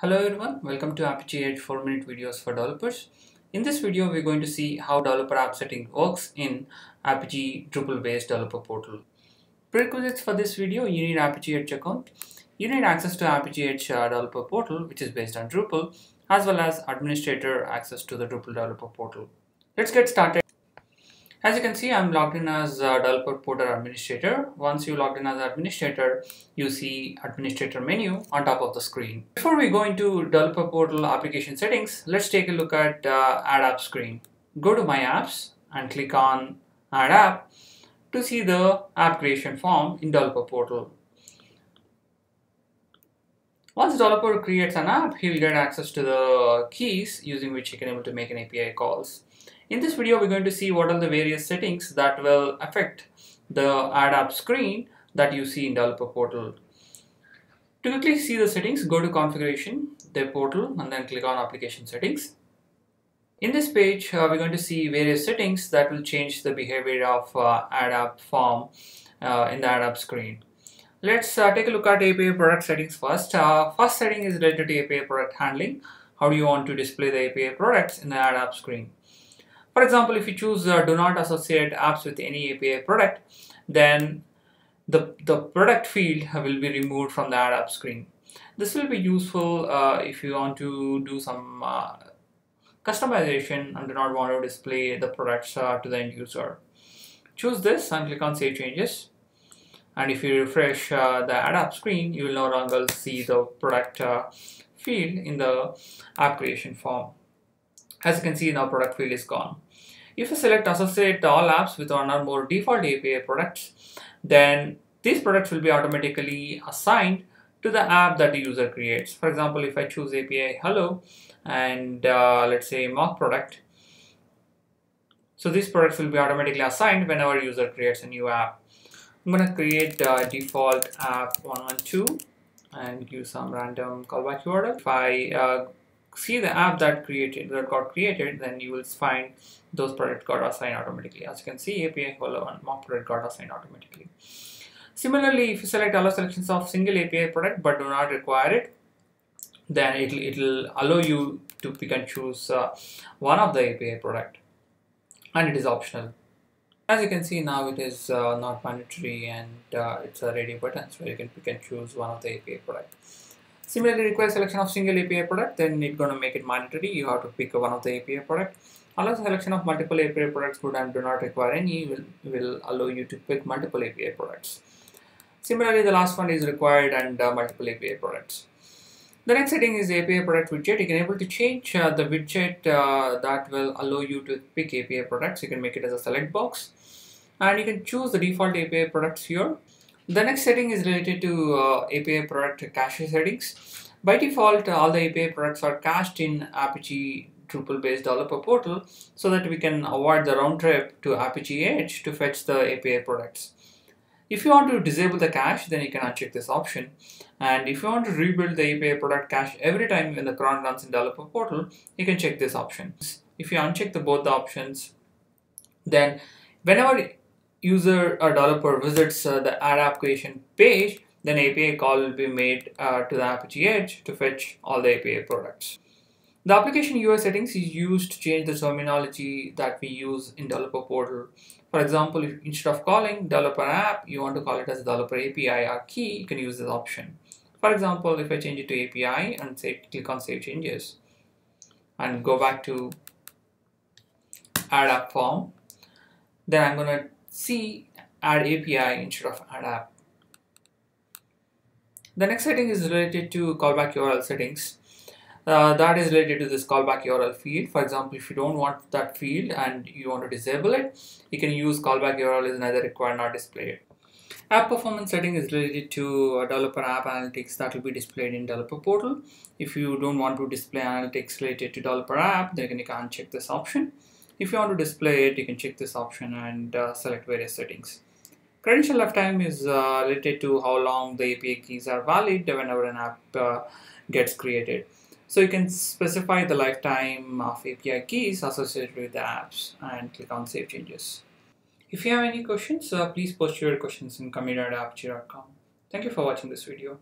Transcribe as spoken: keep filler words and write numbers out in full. Hello everyone, welcome to Apigee Edge four minute videos for developers. In this video, we're going to see how developer app setting works in Apigee Drupal based developer portal. Prerequisites for this video: you need Apigee Edge account, you need access to Apigee Edge uh, developer portal, which is based on Drupal, as well as administrator access to the Drupal developer portal. Let's get started. As you can see, I'm logged in as uh, developer portal administrator. Once you logged in as administrator, you see administrator menu on top of the screen. Before we go into developer portal application settings, let's take a look at uh, add app screen. Go to my apps and click on add app to see the app creation form in developer portal. Once developer creates an app, he'll get access to the keys using which he can able to make an A P I calls. In this video, we're going to see what are the various settings that will affect the add app screen that you see in developer portal. To quickly see the settings, go to configuration, the portal, and then click on application settings. In this page, uh, we're going to see various settings that will change the behavior of uh, add app form uh, in the add app screen. Let's uh, take a look at A P I product settings first. Uh, first setting is related to A P I product handling. How do you want to display the A P I products in the add app screen? For example, if you choose uh, do not associate apps with any A P I product, then the, the product field will be removed from the add app screen. This will be useful uh, if you want to do some uh, customization and do not want to display the products uh, to the end user. Choose this and click on save changes. And if you refresh uh, the add app screen, you will no longer see the product uh, field in the app creation form. As you can see, now product field is gone. If you select associate all apps with one or more default A P I products, then these products will be automatically assigned to the app that the user creates. For example, if I choose A P I hello and uh, let's say mock product, so these products will be automatically assigned whenever user creates a new app. I'm going to create uh, default app one one two and give some random callback keyword. If I uh, see the app that created that got created, then you will find those products got assigned automatically. As you can see, A P I hello and mock product got assigned automatically. Similarly, if you select allow selections of single A P I product but do not require it, then it'll it'll allow you to pick and choose uh, one of the A P I product, and it is optional. As you can see, now it is uh, not mandatory, and uh, it's a radio button, so you can pick and choose one of the A P I product. Similarly, require selection of single A P I product, then it's going to make it mandatory. You have to pick one of the A P I product. Allow selection of multiple A P I products, good and do not require any, will, will allow you to pick multiple A P I products. Similarly, the last one is required and uh, multiple A P I products. The next setting is A P I product widget. You can able to change uh, the widget uh, that will allow you to pick A P I products. You can make it as a select box, and you can choose the default A P I products here. The next setting is related to uh, A P I product cache settings. By default, uh, all the A P I products are cached in Apigee Drupal based developer portal so that we can avoid the round trip to Apigee Edge to fetch the A P I products. If you want to disable the cache, then you can uncheck this option. And if you want to rebuild the A P I product cache every time when the cron runs in developer portal, you can check this option. If you uncheck the, both the options, then whenever user or developer visits uh, the add app creation page, then A P I call will be made uh, to the Apigee Edge to fetch all the A P I products. The application U I settings is used to change the terminology that we use in developer portal. For example, if instead of calling developer app, you want to call it as developer A P I or key, you can use this option. For example, if I change it to A P I and say click on save changes and go back to add app form, then I'm going to see add A P I instead of add app. The next setting is related to callback U R L settings. Uh, that is related to this callback U R L field. For example, if you don't want that field and you want to disable it, you can use callback U R L is neither required nor displayed. App performance setting is related to developer app analytics that will be displayed in developer portal. If you don't want to display analytics related to developer app, then you can check this option. If you want to display it, you can check this option and uh, select various settings. Credential lifetime is uh, related to how long the A P I keys are valid whenever an app uh, gets created. So you can specify the lifetime of A P I keys associated with the apps and click on save changes. If you have any questions, uh, please post your questions in community at apigee dot com. Thank you for watching this video.